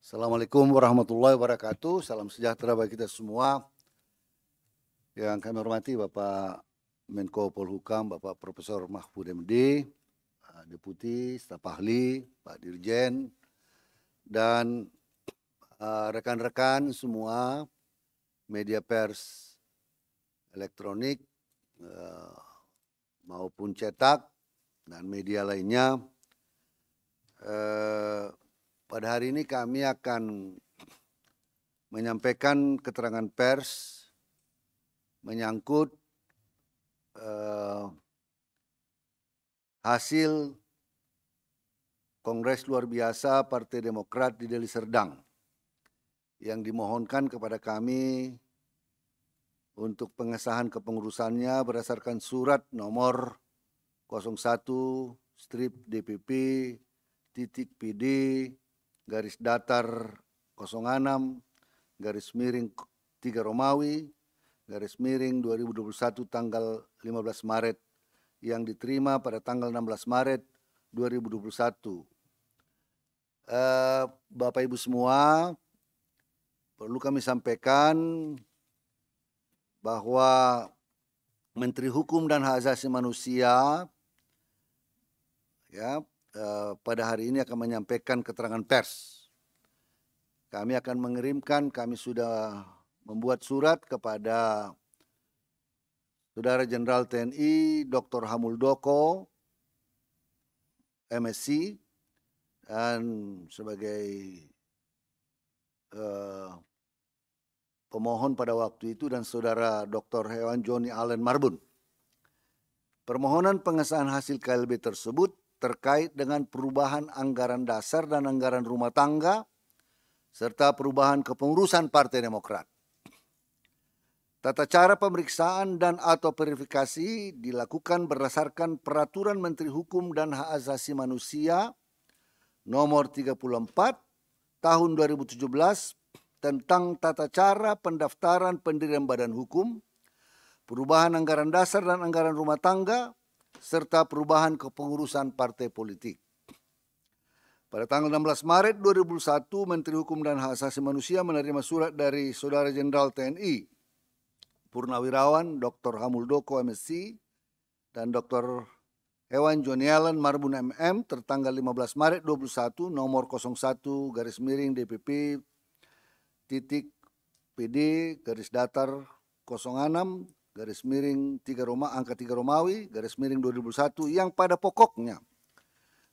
Assalamualaikum warahmatullahi wabarakatuh. Salam sejahtera bagi kita semua. Yang kami hormati Bapak Menko Polhukam, Bapak Profesor Mahfud MD, Pak Deputi, Staf Ahli, Pak Dirjen, dan rekan-rekan semua media pers elektronik maupun cetak dan media lainnya. Pada hari ini kami akan menyampaikan keterangan pers menyangkut hasil Kongres Luar Biasa Partai Demokrat di Deli Serdang yang dimohonkan kepada kami untuk pengesahan kepengurusannya berdasarkan surat nomor 01/DPP/PD/datar 06/3/2021 tanggal 15 Maret yang diterima pada tanggal 16 Maret 2021. Bapak Ibu semua, perlu kami sampaikan bahwa Menteri Hukum dan Hak Asasi Manusia ya pada hari ini akan menyampaikan keterangan pers. Kami akan mengirimkan, kami sudah membuat surat kepada Saudara Jenderal TNI Dr. Hamuldoko, MSc, dan sebagai pemohon pada waktu itu dan Saudara Dr. Johnny Allen Marbun. Permohonan pengesahan hasil KLB tersebut terkait dengan perubahan anggaran dasar dan anggaran rumah tangga serta perubahan kepengurusan Partai Demokrat. Tata cara pemeriksaan dan atau verifikasi dilakukan berdasarkan Peraturan Menteri Hukum dan Hak Asasi Manusia Nomor 34 Tahun 2017 tentang tata cara pendaftaran pendirian badan hukum, perubahan anggaran dasar dan anggaran rumah tangga, serta perubahan kepengurusan partai politik. Pada tanggal 16 Maret 2021, Menteri Hukum dan Hak Asasi Manusia menerima surat dari Saudara Jenderal TNI Purnawirawan Dr. Hamuldoko MSc dan Dr. Johnny Allen Marbun MM tertanggal 15 Maret 21 nomor 01/DPP/PD/06/3/2021 yang pada pokoknya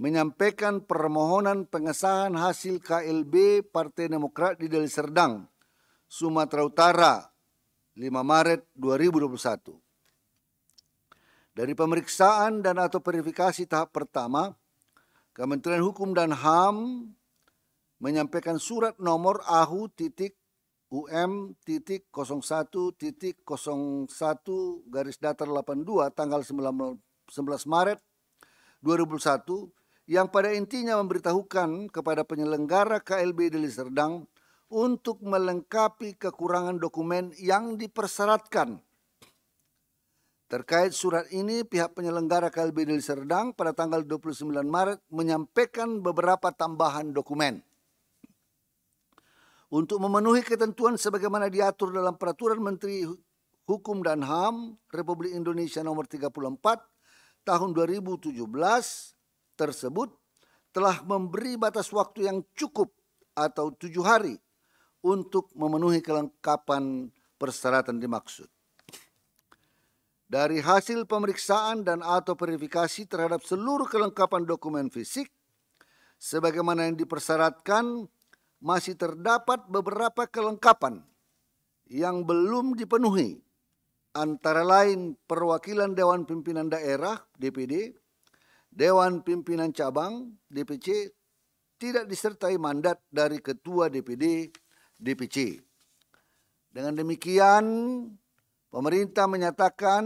menyampaikan permohonan pengesahan hasil KLB Partai Demokrat di Deli Serdang, Sumatera Utara 5 Maret 2021. Dari pemeriksaan dan atau verifikasi tahap pertama, Kementerian Hukum dan HAM menyampaikan surat nomor AHU.UM.01.01/82 tanggal 19 Maret 2021 yang pada intinya memberitahukan kepada penyelenggara KLB Deli Serdang untuk melengkapi kekurangan dokumen yang dipersyaratkan. Terkait surat ini, pihak penyelenggara KLB Deli Serdang pada tanggal 29 Maret menyampaikan beberapa tambahan dokumen untuk memenuhi ketentuan sebagaimana diatur dalam Peraturan Menteri Hukum dan HAM Republik Indonesia Nomor 34 Tahun 2017 tersebut telah memberi batas waktu yang cukup atau 7 hari untuk memenuhi kelengkapan persyaratan dimaksud. Dari hasil pemeriksaan dan atau verifikasi terhadap seluruh kelengkapan dokumen fisik, sebagaimana yang dipersyaratkan, masih terdapat beberapa kelengkapan yang belum dipenuhi, antara lain perwakilan Dewan Pimpinan Daerah (DPD), Dewan Pimpinan Cabang (DPC), tidak disertai mandat dari Ketua DPD (DPC). Dengan demikian, pemerintah menyatakan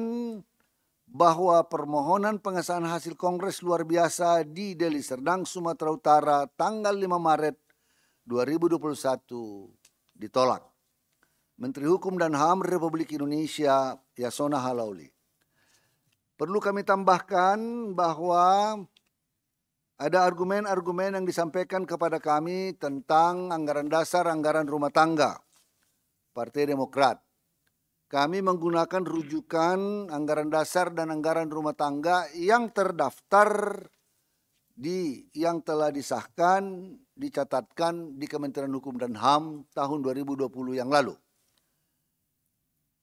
bahwa permohonan pengesahan hasil Kongres Luar Biasa di Deli Serdang, Sumatera Utara tanggal 5 Maret 2021 ditolak. Menteri Hukum dan HAM Republik Indonesia Yasonna H Laoly. Perlu kami tambahkan bahwa Ada argumen-argumen yang disampaikan kepada kami tentang anggaran dasar, anggaran rumah tangga Partai Demokrat. Kami menggunakan rujukan anggaran dasar dan anggaran rumah tangga yang terdaftar yang telah disahkan, dicatatkan di Kementerian Hukum dan HAM tahun 2020 yang lalu.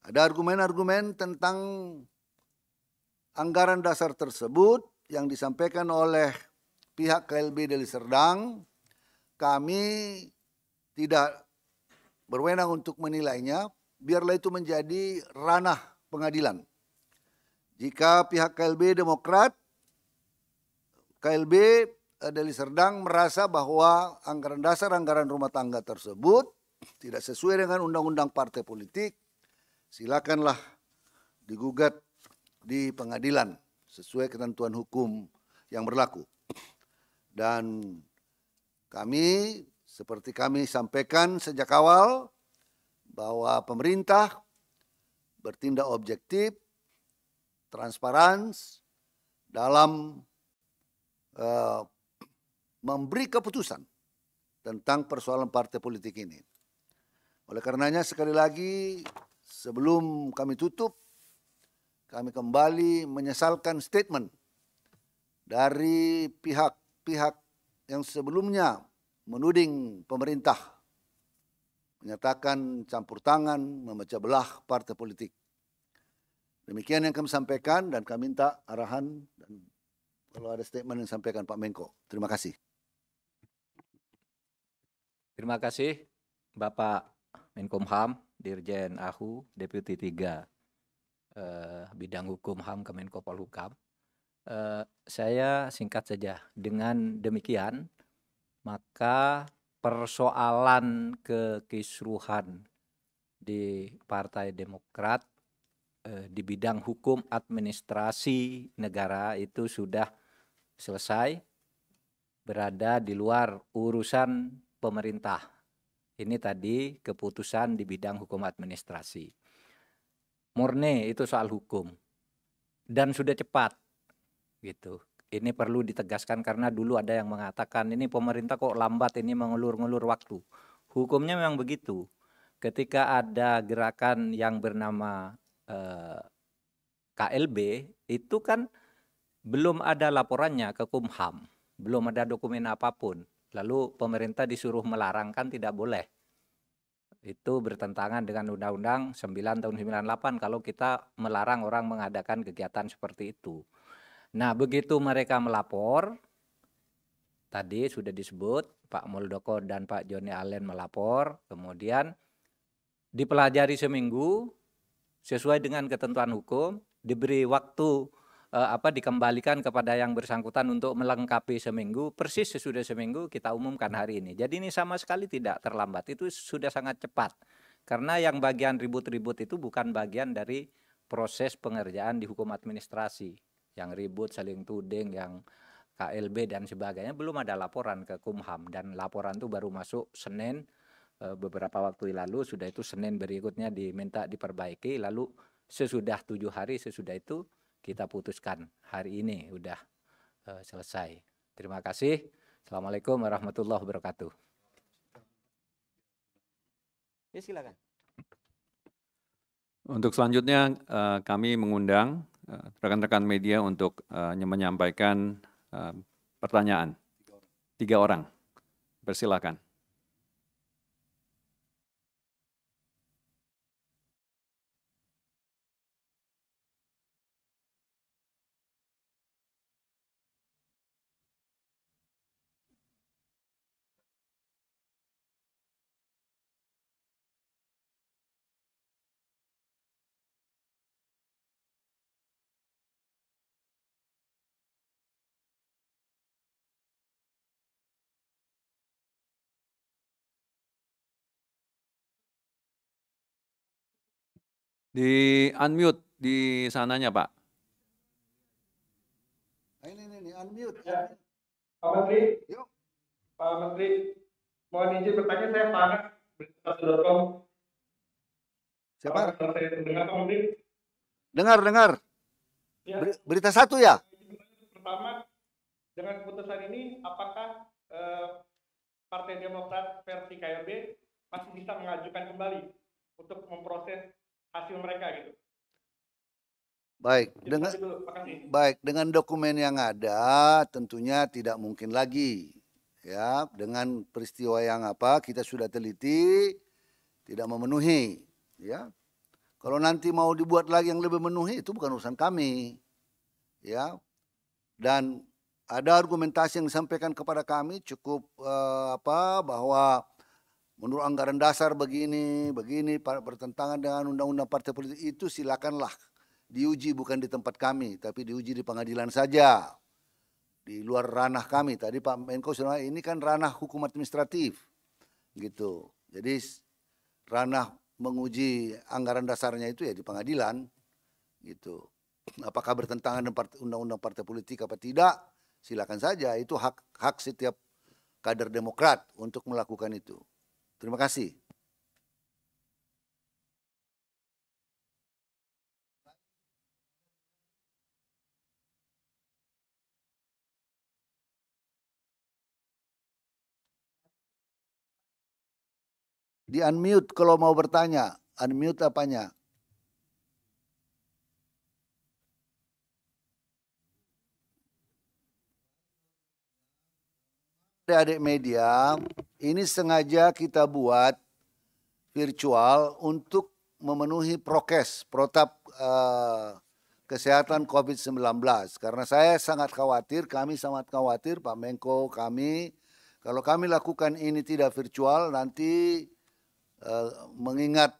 Ada argumen-argumen tentang anggaran dasar tersebut yang disampaikan oleh pihak KLB Deli Serdang. Kami tidak berwenang untuk menilainya, biarlah itu menjadi ranah pengadilan. Jika pihak KLB Demokrat, KLB Deli Serdang merasa bahwa anggaran dasar, anggaran rumah tangga tersebut tidak sesuai dengan undang-undang partai politik, silakanlah digugat di pengadilan sesuai ketentuan hukum yang berlaku. Dan kami, seperti kami sampaikan sejak awal, bahwa pemerintah bertindak objektif, transparan dalam memberi keputusan tentang persoalan partai politik ini. Oleh karenanya, sekali lagi sebelum kami tutup, kami kembali menyesalkan statement dari pihak yang sebelumnya menuding pemerintah, menyatakan campur tangan, memecah belah partai politik. Demikian yang kami sampaikan dan kami minta arahan dan kalau ada statement yang sampaikan Pak Menko. Terima kasih. Terima kasih Bapak Menkumham, Dirjen AHU, Deputi 3 Bidang Hukum HAM Kemenko Polhukam. Saya singkat saja, dengan demikian maka persoalan kekisruhan di Partai Demokrat di bidang hukum administrasi negara itu sudah selesai, berada di luar urusan pemerintah. Ini tadi keputusan di bidang hukum administrasi, murni itu soal hukum dan sudah cepat gitu. Ini perlu ditegaskan karena dulu ada yang mengatakan ini pemerintah kok lambat, ini mengulur-ngulur waktu. Hukumnya memang begitu. Ketika ada gerakan yang bernama KLB itu kan belum ada laporannya ke Kumham, belum ada dokumen apapun. Lalu pemerintah disuruh melarang, kan tidak boleh. Itu bertentangan dengan Undang-Undang 9 tahun 98 kalau kita melarang orang mengadakan kegiatan seperti itu. Nah, begitu mereka melapor, tadi sudah disebut Pak Moeldoko dan Pak Johnny Allen melapor, kemudian dipelajari seminggu sesuai dengan ketentuan hukum, diberi waktu dikembalikan kepada yang bersangkutan untuk melengkapi seminggu, persis sesudah seminggu kita umumkan hari ini. Jadi ini sama sekali tidak terlambat, itu sudah sangat cepat. Karena yang bagian ribut-ribut itu bukan bagian dari proses pengerjaan di hukum administrasi. Yang ribut, saling tuding, yang KLB dan sebagainya, belum ada laporan ke Kumham. Dan laporan itu baru masuk Senin beberapa waktu lalu, sudah itu Senin berikutnya diminta diperbaiki. Lalu sesudah 7 hari sesudah itu kita putuskan hari ini udah selesai. Terima kasih. Assalamualaikum warahmatullahi wabarakatuh. Ya, silakan. Untuk selanjutnya kami mengundang rekan-rekan media untuk menyampaikan pertanyaan. 3 orang, persilakan. Di unmute di sananya, Pak. Ini unmute. Ya. Pak Menteri. Yuk. Pak Menteri, mohon izin bertanya, saya Pak, berita 1.com. Siapa? Saya dengar, Pak Menteri. Dengar. Ya. Berita 1 ya? Pertama, Dengan keputusan ini, apakah Partai Demokrat versi KLB masih bisa mengajukan kembali untuk memproses hasil mereka gitu? Baik, dengan dokumen yang ada tentunya tidak mungkin lagi. Ya, dengan peristiwa yang kita sudah teliti tidak memenuhi, ya. Kalau nanti mau dibuat lagi yang lebih memenuhi itu bukan urusan kami. Ya. Dan ada argumentasi yang disampaikan kepada kami cukup bahwa menurut anggaran dasar begini, begini bertentangan dengan undang-undang partai politik, itu silakanlah diuji, bukan di tempat kami, tapi diuji di pengadilan saja, di luar ranah kami. Tadi Pak Menko sudah, ini kan ranah hukum administratif, gitu. Jadi ranah menguji anggaran dasarnya itu ya di pengadilan, gitu. Apakah bertentangan dengan undang-undang partai politik apa tidak? Silakan saja, itu hak setiap kader Demokrat untuk melakukan itu. Terima kasih. Di unmute kalau mau bertanya, unmute apanya? Adik-adik media, ini sengaja kita buat virtual untuk memenuhi prokes, protap kesehatan COVID-19. Karena saya sangat khawatir, kami sangat khawatir, Pak Menko, kami, kalau kami lakukan ini tidak virtual, nanti mengingat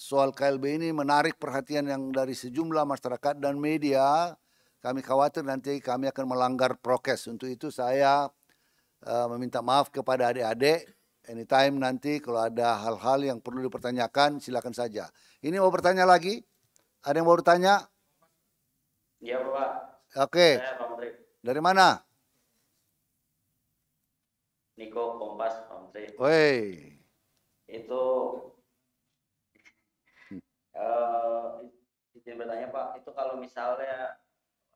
soal KLB ini menarik perhatian yang dari sejumlah masyarakat dan media, kami khawatir nanti kami akan melanggar prokes. Untuk itu saya meminta maaf kepada adik-adik. Anytime nanti kalau ada hal-hal yang perlu dipertanyakan silakan saja. Ini mau bertanya lagi? Ada yang mau bertanya? Iya Pak. Oke. Okay. Dari mana? Niko Kompas, Pak Menteri. Wey. Itu izin bertanya Pak, itu kalau misalnya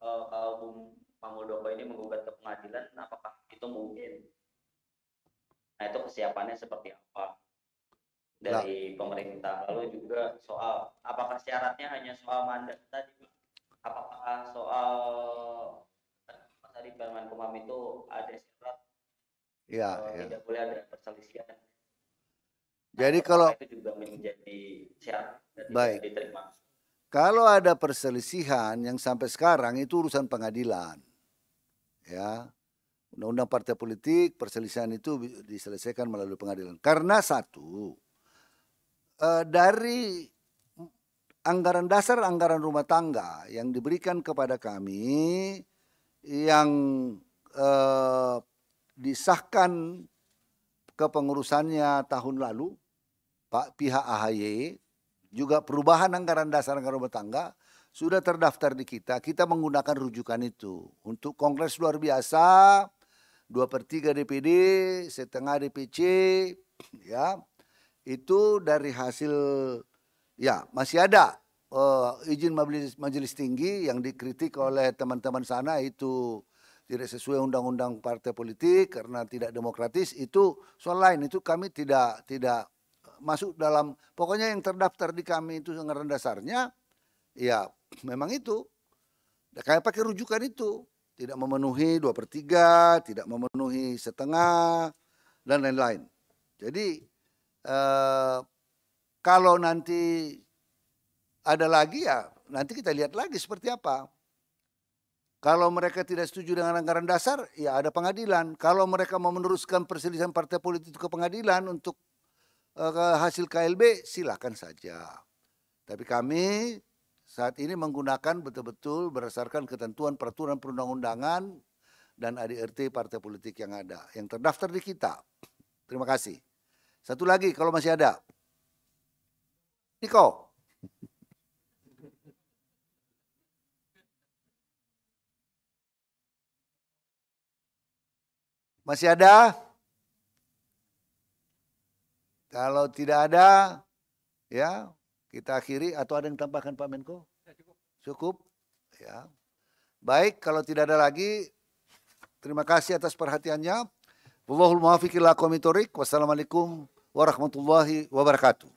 kalau Bung Hamuldoko ini menggugat ke pengadilan, apakah itu mungkin? Nah itu kesiapannya seperti apa dari pemerintah? Lalu juga soal apakah syaratnya hanya soal mandat tadi Pak? Apakah soal tadi Menkumham itu ada syarat tidak boleh ada perselisihan? Jadi kalau itu juga menjadi syarat dan diterima. Kalau ada perselisihan yang sampai sekarang itu urusan pengadilan. Ya. Undang-undang partai politik, perselisihan itu diselesaikan melalui pengadilan. Karena satu, dari anggaran dasar anggaran rumah tangga yang diberikan kepada kami yang disahkan kepengurusannya tahun lalu pihak AHY, juga perubahan anggaran dasar anggaran rumah tangga sudah terdaftar di kita. Kita menggunakan rujukan itu untuk Kongres Luar Biasa 2/3 DPD, setengah DPC, ya. Itu dari hasil, ya masih ada izin majelis tinggi yang dikritik oleh teman-teman sana itu tidak sesuai undang-undang partai politik karena tidak demokratis, itu soal lain, itu kami tidak masuk dalam. Pokoknya yang terdaftar di kami itu anggaran dasarnya ya memang itu. Kayak pakai rujukan itu, tidak memenuhi 2/3, tidak memenuhi setengah dan lain-lain. Jadi kalau nanti ada lagi ya nanti kita lihat lagi seperti apa. Kalau mereka tidak setuju dengan anggaran dasar, ya ada pengadilan. Kalau mereka mau meneruskan perselisihan partai politik ke pengadilan untuk hasil KLB, silakan saja. Tapi kami saat ini menggunakan betul-betul berdasarkan ketentuan peraturan perundang-undangan dan ADRT partai politik yang ada, yang terdaftar di kita. Terima kasih. Satu lagi kalau masih ada. Niko. Masih ada? Kalau tidak ada, ya kita akhiri. Atau ada yang tambahkan Pak Menko? Cukup. Ya. Baik, kalau tidak ada lagi, Terima kasih atas perhatiannya. Wallahul muwaffiq ila aqwamit thoriq. Wassalamualaikum warahmatullahi wabarakatuh.